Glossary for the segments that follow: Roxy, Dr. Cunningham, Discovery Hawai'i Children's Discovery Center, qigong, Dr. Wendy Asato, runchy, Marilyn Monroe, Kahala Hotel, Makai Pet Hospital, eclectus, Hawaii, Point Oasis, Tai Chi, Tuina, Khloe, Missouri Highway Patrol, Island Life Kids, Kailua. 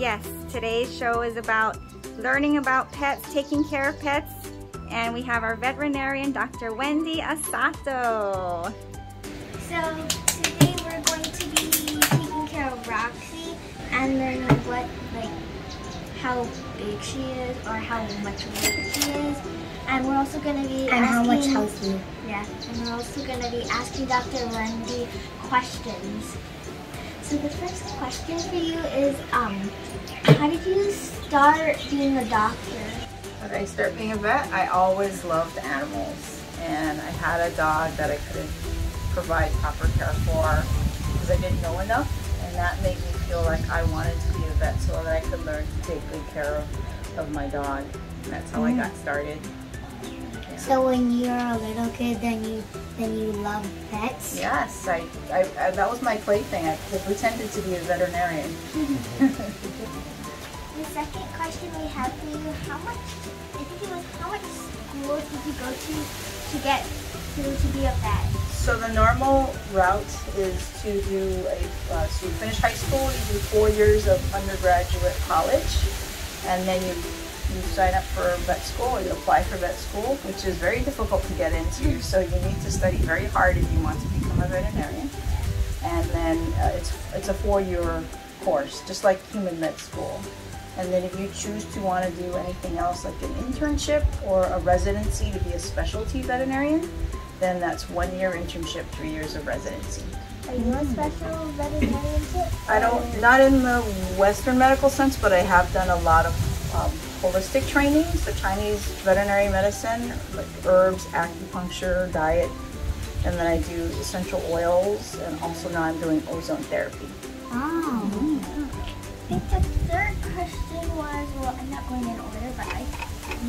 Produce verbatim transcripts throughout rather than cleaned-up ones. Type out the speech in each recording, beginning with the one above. yes, today's show is about learning about pets, taking care of pets, and we have our veterinarian, Doctor Wendy Asato. So today we're going to be taking care of Roxy and learning what, like, how big she is or how much weight she is, and we're also going to be and asking, how much healthy. Yeah, and we're also going to be asking Doctor Wendy questions. So the first question for you is, um, how did you start being a doctor? How did I start being a vet? I always loved animals, and I had a dog that I couldn't provide proper care for because I didn't know enough, and that made me feel like I wanted to be a vet so that I could learn to take good care of, of my dog. And that's how mm-hmm. I got started. Yeah. So when you were a little kid, then you then you loved pets? Yes, I, I, I that was my plaything. I pretended to be a veterinarian. The second question we have for you: how much? I think it was how much school did you go to to get to to be a vet? So the normal route is to do a uh, so you finish high school, you do four years of undergraduate college, and then you. You sign up for vet school, or you apply for vet school, which is very difficult to get into, so you need to study very hard if you want to become a veterinarian. And then uh, it's it's a four-year course, just like human med school. And then if you choose to want to do anything else, like an internship or a residency to be a specialty veterinarian, then that's one-year internship, three years of residency. Are you a special veterinarian too? I don't, not in the Western medical sense, but I have done a lot of um, holistic training, so Chinese veterinary medicine, like herbs, acupuncture, diet, and then I do essential oils, and also now I'm doing ozone therapy. Oh. Mm-hmm. I think the third question was, well, I'm not going in order, but I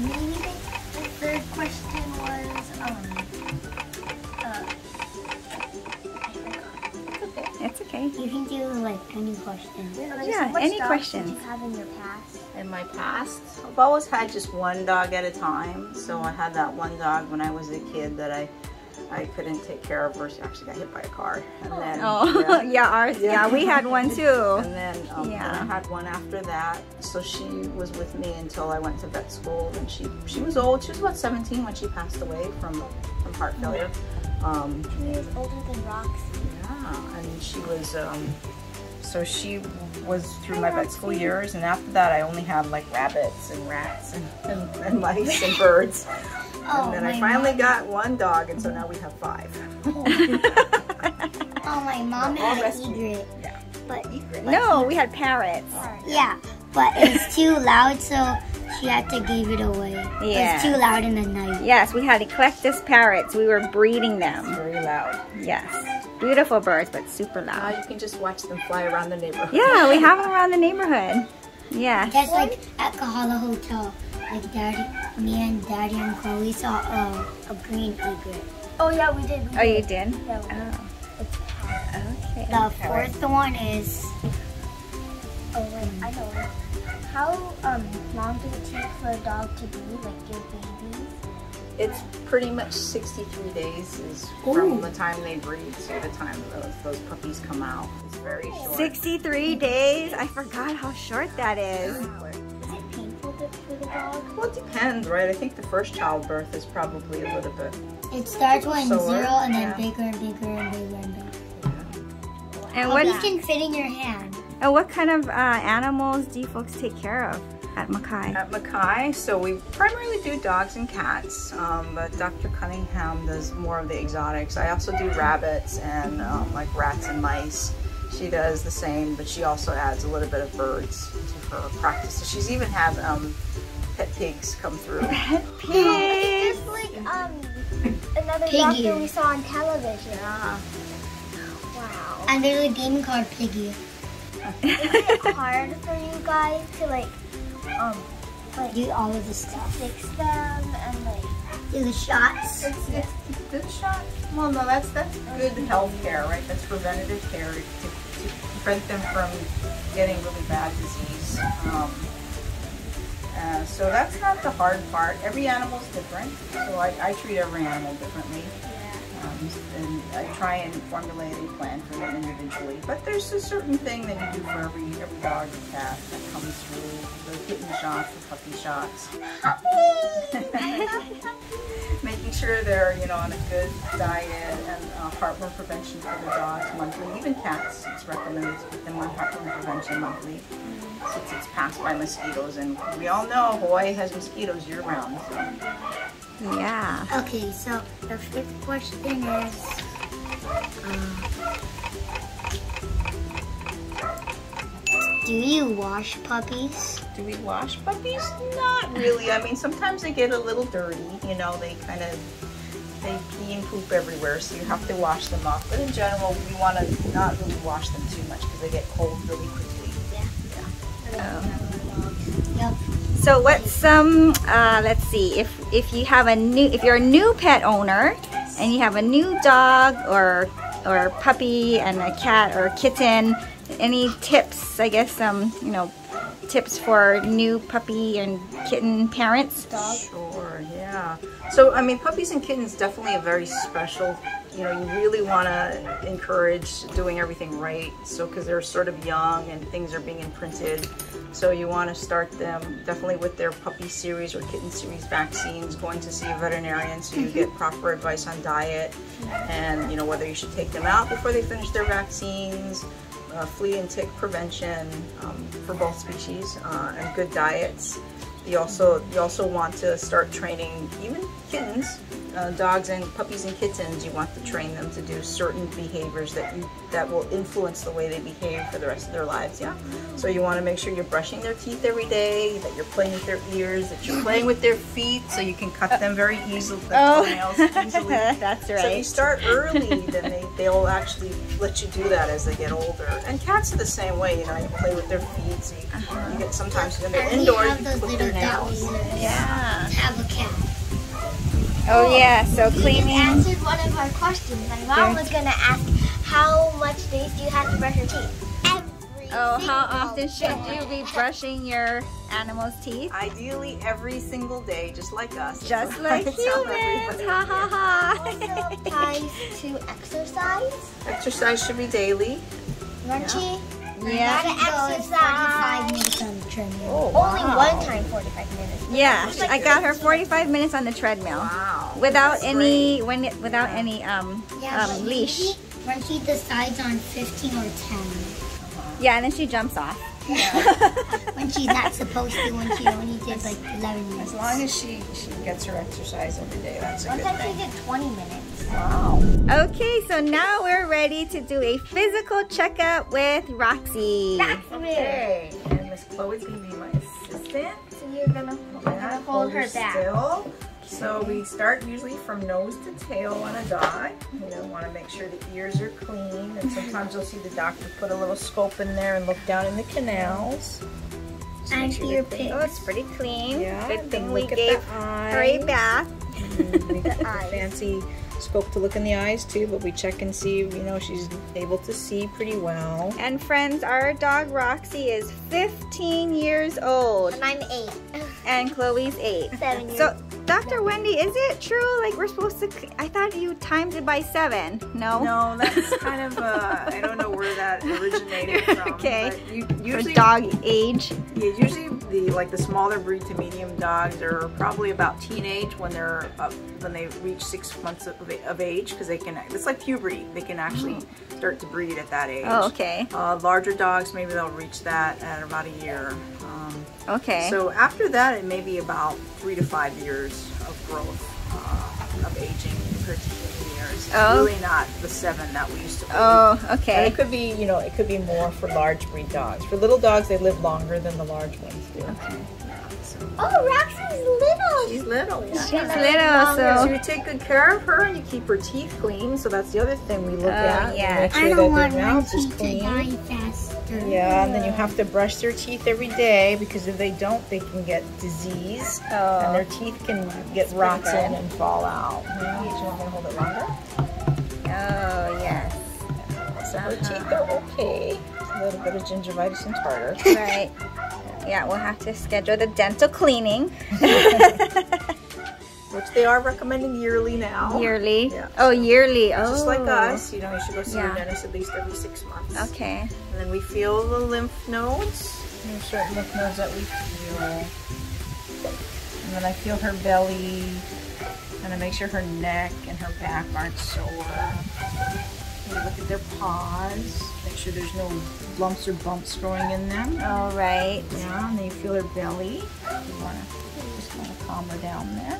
maybe the third question was, um, uh, I forgot. Okay. It's okay. You can do, like, any question. Yeah, yeah, any question. Did you have in your past? In my past, I've always had just one dog at a time. So I had that one dog when I was a kid that I I couldn't take care of. Her. She actually got hit by a car. And then, oh, yeah, yeah, ours, yeah, yeah, we had one too. And then um, yeah. I had one after that. So she was with me until I went to vet school. And she she was old. She was about seventeen when she passed away from from heart failure. Um, she was older than Roxy. Yeah, and she was. Um, So she was through my vet school years, and after that I only had like rabbits and rats and, and, and mice and birds. Oh, and then I finally mom. got one dog, and so now we have five. Oh, oh my mom We're had an egret. Yeah. But egret. No, we had parrots. Oh, yeah. yeah, but it was too loud, so she had to give it away. Yeah. It was too loud in the night. Yes, we had eclectus parrots. We were breeding them. Very loud. Yes. Beautiful birds, but super loud. Uh, you can just watch them fly around the neighborhood. Yeah, we have them around the neighborhood. Yeah. Just like at Kahala Hotel, like Daddy, me and Daddy and Khloe saw uh, a green egret. Oh yeah, we did. We oh, did. you did? Yeah, we oh. did. Okay. The fourth one is. Oh wait, I know. How um, long does it take for a dog to be like your baby? It's pretty much sixty-three days is from Ooh. the time they breed to the time those, those puppies come out. It's very short. sixty-three days? I forgot how short that is. Is it painful for the dog? Well, it depends, right? I think the first childbirth is probably a little bit... It starts when sore. zero and then yeah. bigger and bigger and bigger and bigger. Yeah. And what you can fit in your hand. And what kind of uh, animals do you folks take care of? At Makai. At Makai, so we primarily do dogs and cats, um, but Doctor Cunningham does more of the exotics. I also do rabbits and um, like rats and mice. She does the same, but she also adds a little bit of birds to her practice. So she's even had um, pet pigs come through. Pet pigs! It's just like um, another Piggy. doctor we saw on television. Yeah. Wow. And there's a game called Piggy. Is it hard for you guys to like Um, like do all of the stuff, fix them, and like do the shots. It's, it's, it's good shot. Well, no, that's that's good health care, right? That's preventative care to, to prevent them from getting really bad disease. Um, uh, so that's not the hard part. Every animal is different, so I, I treat every animal differently. Um, and I try and formulate a plan for them individually. But there's a certain thing that you do for every every dog and cat that comes comes through the kitten shots, the puppy shots. Making sure they're, you know, on a good diet and uh, heartworm prevention for the dogs monthly. Even cats, it's recommended to put them on heartworm prevention monthly, since it's passed by mosquitoes. And we all know Hawaii has mosquitoes year-round. So. Yeah. Okay, so the fifth question is... Um, do you wash puppies? Do we wash puppies? Not really. I mean, sometimes they get a little dirty. You know, they kind of, they pee and poop everywhere, so you have to wash them off. But in general, we want to not really wash them too much because they get cold really quickly. Yeah. Yeah. Um, yep. So let's um uh, let's see if if you have a new if you're a new pet owner and you have a new dog or or puppy and a cat or a kitten, any tips? I guess um you know. Tips for new puppy and kitten parents? Sure, yeah. So, I mean, puppies and kittens definitely a very special, you know, you really want to encourage doing everything right. So, because they're sort of young and things are being imprinted. So you want to start them definitely with their puppy series or kitten series vaccines, going to see a veterinarian so you get proper advice on diet and, you know, whether you should take them out before they finish their vaccines. Uh, flea and tick prevention um, for both species uh, and good diets. You also you also want to start training even kittens, uh, dogs and puppies and kittens. You want to train them to do certain behaviors that you that will influence the way they behave for the rest of their lives. Yeah. So you want to make sure you're brushing their teeth every day, that you're playing with their ears, that you're playing with their feet, so you can cut them very easily. Oh, easily. That's right. So if you start early, then they they'll actually let you do that as they get older. And cats are the same way. You know, you play with their feet. So you, uh-huh. you get sometimes when they're indoors, you put their nails. Yeah. Have a cat. Oh, oh yeah, so cleaning. You answered one of our questions. My mom yeah. was gonna ask, how much days do you have to brush your teeth? Every oh, how often day. should you be brushing your animal's teeth? Ideally, every single day, just like us. Just like humans. Ha ha ha. Also applies to exercise. Exercise should be daily. Runchy. Yeah. yeah. You gotta exercise. forty-five minutes on the treadmill. Oh, wow. Only one time, forty-five minutes. Yeah, like I got her forty-five minutes on the treadmill. Wow. Without That's any great. when it, without yeah. any um yeah, um leash. Runchy decides on fifteen or ten. Uh-huh. Yeah, and then she jumps off. Yeah. When she's not supposed to, when she only did like eleven minutes. As long as she, she gets her exercise every day, that's a good thing. Sometimes she did twenty minutes. Wow. Okay, so now we're ready to do a physical checkup with Roxy. That's okay. And Miss Khloe is going to be my assistant. So you're going to hold, yeah, hold, hold her, her back. Still. So we start usually from nose to tail on a dog. You know, want to make sure the ears are clean, and sometimes you'll see the doctor put a little scope in there and look down in the canals. So and sure ear pins. Oh, it's pretty clean. Yeah. Good thing we gave her a bath. Mm-hmm. We got the fancy scope to look in the eyes too, but we check and see. You know, she's able to see pretty well. And friends, our dog Roxy is fifteen years old. And I'm eight. And Khloe's eight. Seven years. So, Doctor Wendy, is it true? Like we're supposed to? I thought you timed it by seven. No. No, that's kind of. Uh, I don't know where that originated from. Okay. You, usually, for dog age. Yeah, usually the like the smaller breed to medium dogs are probably about teenage when they're up, when they reach six months of, of age, because they can. It's like puberty. They can actually mm. start to breed at that age. Oh, okay. Uh, larger dogs, maybe they'll reach that at about a year. Okay. So after that, it may be about three to five years of growth, uh, of aging compared to fifteen years. Oh. It's really not the seven that we used to. Oh, okay. And it could be, you know, it could be more for large breed dogs. For little dogs, they live longer than the large ones do. Okay. Oh, Roxy's little. She's little. Yeah. She's little. So. so you take good care of her and you keep her teeth clean. So that's the other thing we look uh, at. Yeah. Make sure I don't that want their mouth is clean. To die faster. Yeah, and then you have to brush their teeth every day, because if they don't, they can get disease oh. and their teeth can get it's rotten and fall out. Yeah. Yeah. Do you want me to hold it longer? Oh yes. So uh-huh. her teeth are okay. A little bit of gingivitis and tartar. Right. Yeah, we'll have to schedule the dental cleaning. Which they are recommending yearly now. Yearly? Yeah. Oh, yearly. Oh. Just like us, you know, you should go see yeah. your dentist at least every six months. Okay. And then we feel the lymph nodes. There's certain lymph nodes that we feel. And then I feel her belly. And I make sure her neck and her back aren't sore. We look at their paws. Make sure there's no lumps or bumps growing in them. All right. Yeah, and then you feel her belly. You wanna just kind of calm her down there.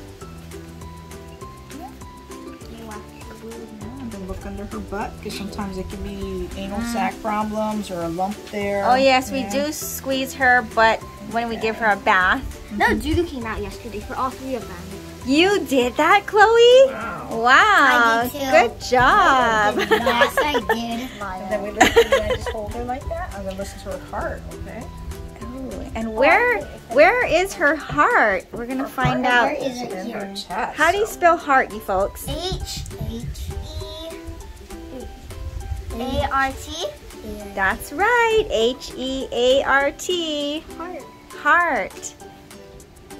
Look under her butt, because sometimes it can be anal sac problems or a lump there. Oh yes, yeah. We do squeeze her butt when we give her a bath. Mm-hmm. No, Dudu came out yesterday for all three of them. You did that, Khloe? Wow. Wow. I did too. Good job. No, I did. Yes, I did. And then we listen to her, just hold her like that. I'm going to listen to her heart, okay? And where where is her heart? We're gonna find out. Where is it? In her chest. How do you spell heart, you folks? H H E A R T. That's right. H E A R T. Heart. Heart.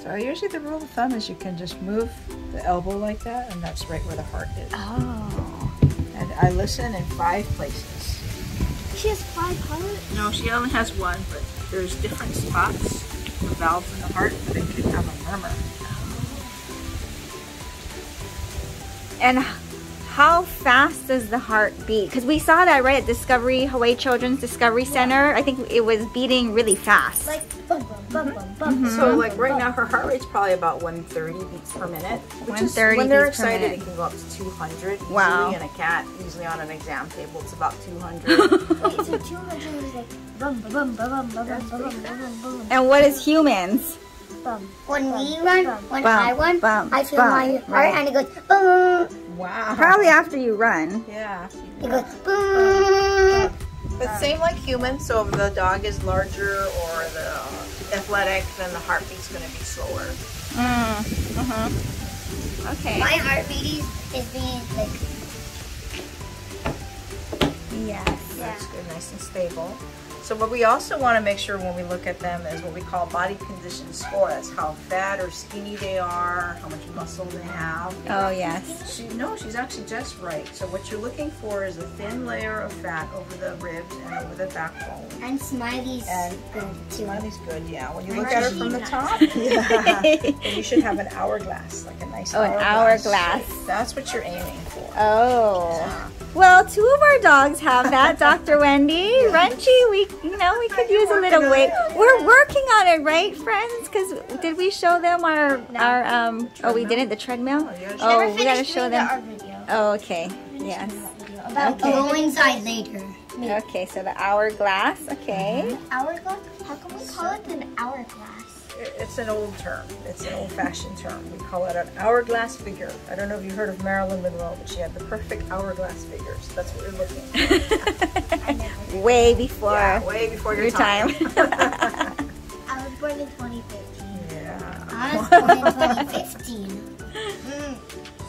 So usually the rule of thumb is you can just move the elbow like that, and that's right where the heart is. Oh. And I listen in five places. She has five hearts? No, she only has one, but there's different spots, the valve in the heart, but it can have a murmur. And how fast does the heart beat? Because we saw that right at Discovery Hawai'i Children's Discovery Center. Yeah. I think it was beating really fast. Like bum bum bum bum bum. Mm-hmm. So like right now her heart rate's probably about one thirty beats per minute. Which is, when they're excited it can go up to two hundred. Usually wow. In a cat, usually on an exam table, it's about two hundred. Wait, so two hundred is like bum bum bum bum bum bum bum. And what is humans? Bum. When bum, we run, bum, when bum, I run, bum, I feel bum, my heart right. And it goes boom. Wow. Probably after you run. Yeah. It goes boom. But same like humans, so if the dog is larger or the athletic, then the heartbeat's going to be slower. Mm. Uh-huh. Okay. My heartbeat is being like... Yes. That's good, nice and stable. So what we also want to make sure when we look at them is what we call body condition score. That's how fat or skinny they are, how much muscle they have. Oh, yes. She, no, she's actually just right. So what you're looking for is a thin layer of fat over the ribs and over the backbone. And Smiley's and good, too. Smiley's good, yeah. When you look at her from the top, yeah. And you should have an hourglass, like a nice oh, hourglass. Oh, an hourglass. Shape. That's what you're aiming for. Oh. Yeah. Well, two of our dogs have that, Doctor Wendy. Yeah. Runchy, we, you know, we could use a little weight. We're working on it, right, friends? Because did we show them our, no. our um, oh, we didn't, the treadmill? Oh, yeah. Oh we got to show them. Our video. Oh, okay, yes. About okay. Rolling side later. Maybe. Okay, so the hourglass, okay. Mm-hmm. Hourglass? How can we call it an hourglass? It's an old term. It's an old-fashioned term. We call it an hourglass figure. I don't know if you heard of Marilyn Monroe, but she had the perfect hourglass figure. So that's what we're looking for. Way before. Yeah, way before your, your time. time. I was born in twenty fifteen. Yeah. I was born in twenty fifteen. Mm.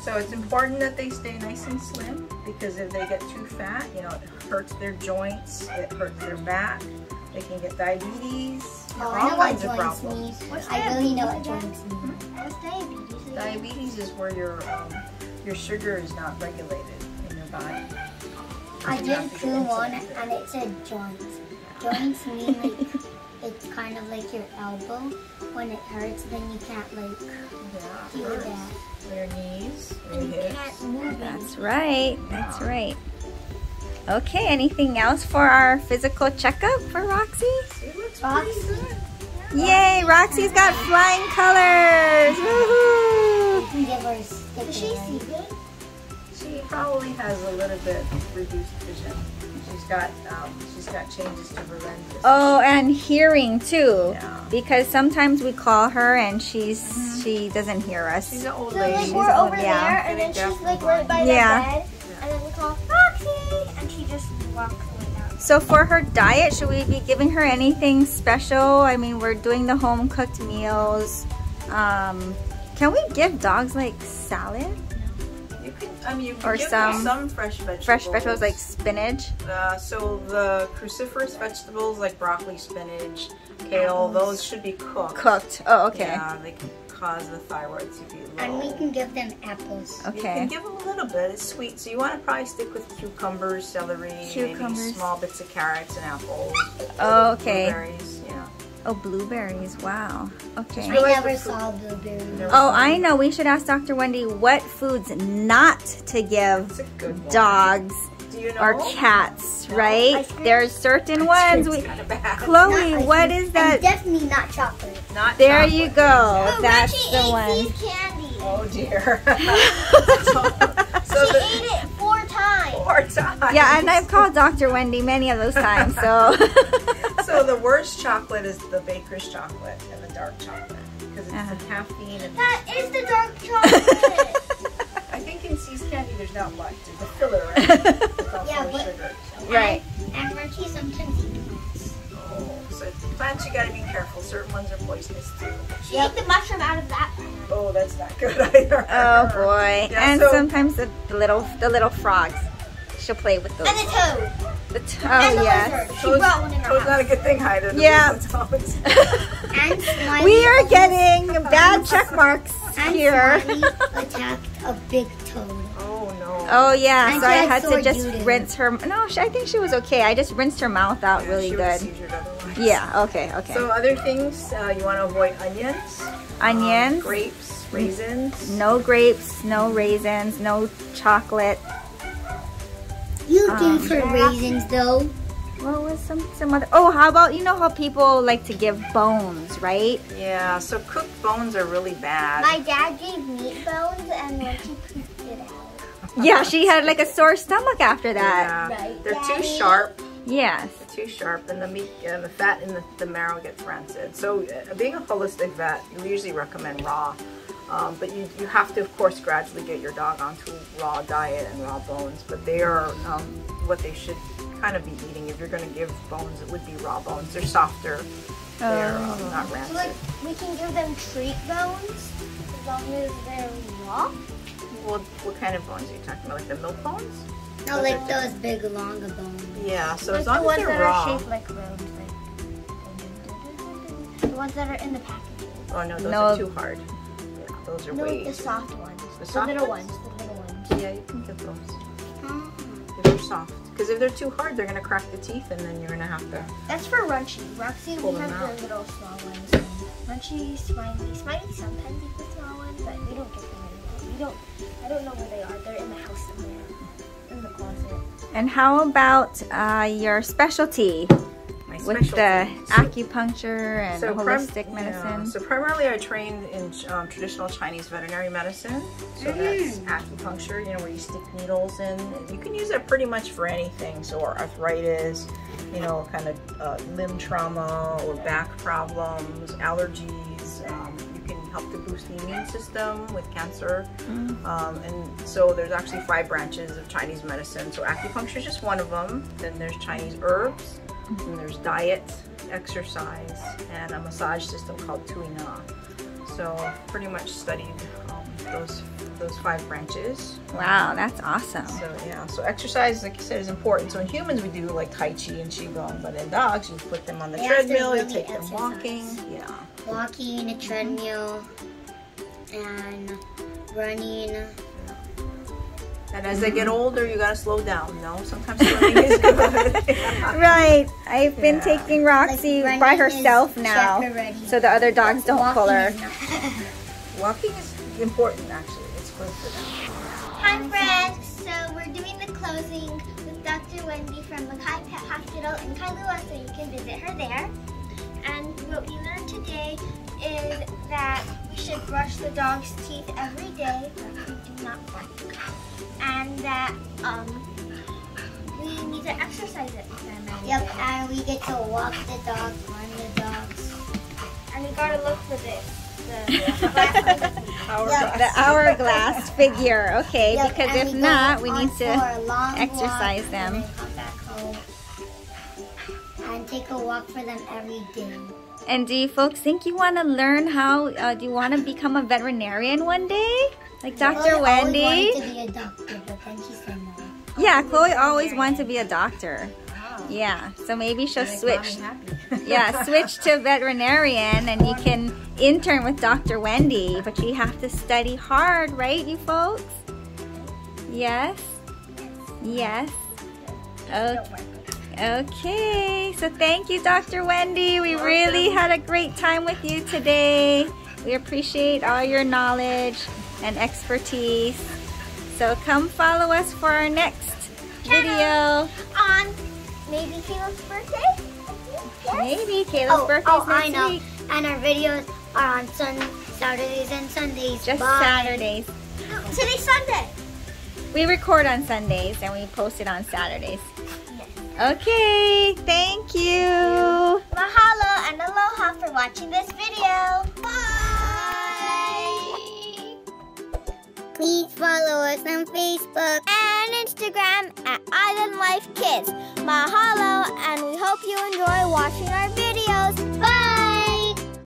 So it's important that they stay nice and slim because if they get too fat, you know, it hurts their joints, it hurts their back. They can get diabetes. Oh, I know what joints means. I really know what joints mean. What's diabetes? Diabetes is where your um, your sugar is not regulated in your body. I did Google one and it said joints. Joints mean like it's kind of like your elbow. When it hurts, then you can't like do that. Your knees, your hips. That's right. That's right. Okay, anything else for our physical checkup for Roxy? She looks Roxy. Good. Yeah. Yay, Roxy's got flying colors! Woohoo! Does she see good? She probably has a little bit reduced vision. She's got um, she's got changes to her lenses. Oh, and hearing too, yeah. Because sometimes we call her and she's mm-hmm. she doesn't hear us. She's an old so, lady. Like, we're she's over there, yeah. And then she's like right by yeah. the bed, and then we call Roxy, and she just walks away down. So for her diet, should we be giving her anything special? I mean, we're doing the home cooked meals. Um, can we give dogs like salad? I mean, you can or give some, them some fresh vegetables. Fresh vegetables like spinach. Uh, so the cruciferous vegetables like broccoli, spinach, kale, those should be cooked. Cooked. Oh, okay. Yeah, they can cause the thyroid to be low. And we can give them apples. Okay. You can give them a little bit. It's sweet, so you want to probably stick with cucumbers, celery, cucumbers. Maybe small bits of carrots and apples. Oh, okay. Blueberries. Yeah. Oh, blueberries, wow. Okay. I never saw blueberries. Oh, I know, we should ask Doctor Wendy what foods not to give dogs or cats, right? There's certain ones. We, Khloe, what is that? Definitely not chocolate. Not there you go, that's the one. Oh dear. So she ate it four times. Four times. Yeah, and I've called Doctor Wendy many of those times, so. So the worst chocolate is the baker's chocolate and the dark chocolate, because it's uh-huh. the caffeine. And that is the dark chocolate. I think in C's candy there's not much. It's a filler, right? It's all yeah, full of sugar. Right. And crunchy sometimes peanuts. Oh, so plants you got to be careful. Certain ones are poisonous too. She yep. ate the mushroom out of that one. Oh, that's not good either. Oh boy. Yeah, and so sometimes the, the little the little frogs. She'll play with those. And the toad. The toad, oh, the yes. She toad's, brought one in her toad's house. Not a good thing either. Yeah. And we are getting bad check marks and here. Attacked a big toad. Oh no. Oh yeah. And so I had to just rinse her. No, she, I think she was okay. I just rinsed her mouth out yeah, really she good. Yeah. Okay. Okay. So other things uh, you want to avoid: onions, onions, um, grapes, raisins. No grapes. No raisins. No chocolate. You um, gave her raisins though. Well, with some some other. Oh, how about you know how people like to give bones, right? Yeah. So cooked bones are really bad. My dad gave meat bones, and when she pooped it out. Yeah, she had like a sore stomach after that. Yeah. Right, they're Daddy? Too sharp. Yes. They're too sharp, and the meat and the fat in the, the marrow gets rancid. So, uh, being a holistic vet, we usually recommend raw. Um, but you, you have to, of course, gradually get your dog onto raw diet and raw bones. But they are um, what they should kind of be eating. If you're going to give bones, it would be raw bones. They're softer. Um, they're um, not rancid. So like, we can give them treat bones as long as they're raw? What, what kind of bones are you talking about? Like the milk bones? No, those like those big, longer bones. Yeah, so like as long the as they're that raw. Are shaped like round, like, the ones that are in the packaging. Oh, no, those no. are too hard. Those are no, way the soft ones. The, soft the little ones? ones. The little ones. Yeah, you can get those. Mm-hmm. If they're soft. Because if they're too hard, they're going to crack the teeth and then you're going to have to... That's for Runchy. Roxy, we have out. the little small ones. Runchy, Smiley. Smiley sometimes eat the small ones, but we don't get them anymore. We don't... I don't know where they are. They're in the house somewhere. In the closet. And how about uh, your specialty? With the acupuncture and so holistic medicine. Yeah. So primarily I trained in um, traditional Chinese veterinary medicine. So mm. that's acupuncture, you know, where you stick needles in. You can use it pretty much for anything. So arthritis, you know, kind of uh, limb trauma or back problems, allergies. Um, you can help to boost the immune system with cancer. Mm. Um, and so there's actually five branches of Chinese medicine. So acupuncture is just one of them. Then there's Chinese herbs. And there's diet, exercise, and a massage system called Tuina. So I've pretty much studied um, those those five branches. Wow, that's awesome. So yeah, so exercise, like you said, is important. So in humans we do like Tai Chi and qigong, but in dogs you put them on the yeah, treadmill, you take exercise. them walking. Yeah. Walking, a treadmill, and running. And as mm-hmm. they get older, you gotta slow down, no? Sometimes running is good. Yeah. Right. I've been yeah. taking Roxy like by herself now, so the other dogs don't pull her. Walking is important, actually. It's good for them. Hi, friends. So we're doing the closing with Doctor Wendy from Makai Pet Hospital in Kailua, so you can visit her there. And what we learned today is that we should brush the dog's teeth every day. We do not want. And that um, we need to exercise it with them. And yep, and we get to walk the dogs, run the dogs. And we gotta look for this. The, the, hourglass. Yep. The hourglass figure, okay, yep. because and if we not, we need to exercise them. And come back home and take a walk for them every day. And do you folks think you want to learn how, uh, do you want to become a veterinarian one day? Like Doctor Khloe Wendy? Always wanted to be a doctor, but then she said no. Yeah, Khloe always wanted to be a doctor. Wow. Yeah, so maybe she'll They're switch. yeah, switch to veterinarian and you can intern with Doctor Wendy, but you have to study hard, right, you folks? Yes? Yes? Okay. Okay, so thank you, Doctor Wendy. We really had a great time with you today. We appreciate all your knowledge and expertise. So come follow us for our next video. On maybe Kayla's birthday? Yes. Maybe Kayla's oh, birthday oh, next I know. week. And our videos are on sun Saturdays and Sundays. Just Bye. Saturdays. No, today's Sunday. We record on Sundays and we post it on Saturdays. Okay, thank you. Mahalo and aloha for watching this video. Bye. Please follow us on Facebook and Instagram at Island Life Kids. Mahalo, and we hope you enjoy watching our videos. Bye.